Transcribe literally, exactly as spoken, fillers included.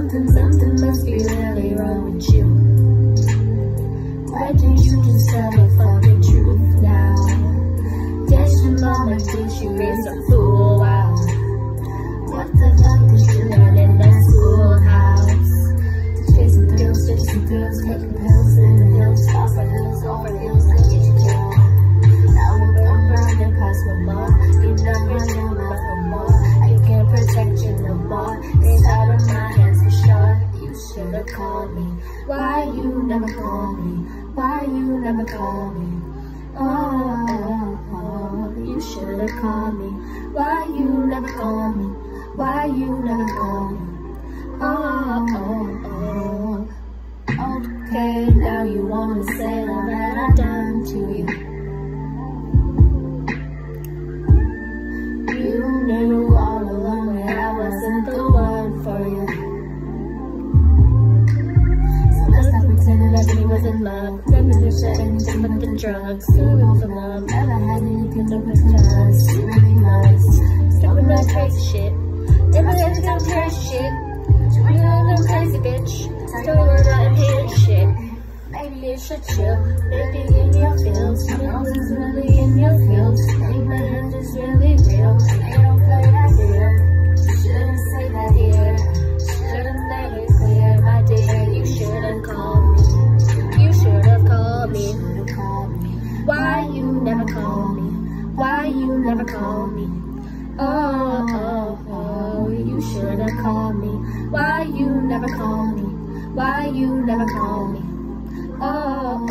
Something, something must be really wrong with you. Why did you discover fucking truth now? Guess your mama thinks you is a fool, wow. What the fuck did you learn in that schoolhouse? Take some pills, take some pills, take some pills in the hills, off the hills, off the hills, I get you down. I won't come round your past no more, you know you know my no more. I can't protect you no more, it's out of my hands for sure. You should've called me, why you never call me, why you never call me, oh, oh, oh. You should've called me, why you never call me, why you never call me, oh, oh, oh. Okay, now you wanna say all that I've done to you. You knew all along that I wasn't the one for you. So let's stop pretending like we was in love. Never knew shit, anything but the drugs. Still going for love, never had anything to recognize. She really nice, stopping that crazy shit. Never had to come crazy shit. She really little crazy bitch. Still worried about hating shit. Maybe you should chill. Maybe in your fields, feels is really in your fields. Maybe my hand is really real. I don't play that deal. Shouldn't say that here. Shouldn't make it clear, my dear. You shouldn't call me. You should've called me. Why you never call me? Why you never call me? Oh, oh, oh. You should've called me. Why you never call me? Why you never call me? Oh.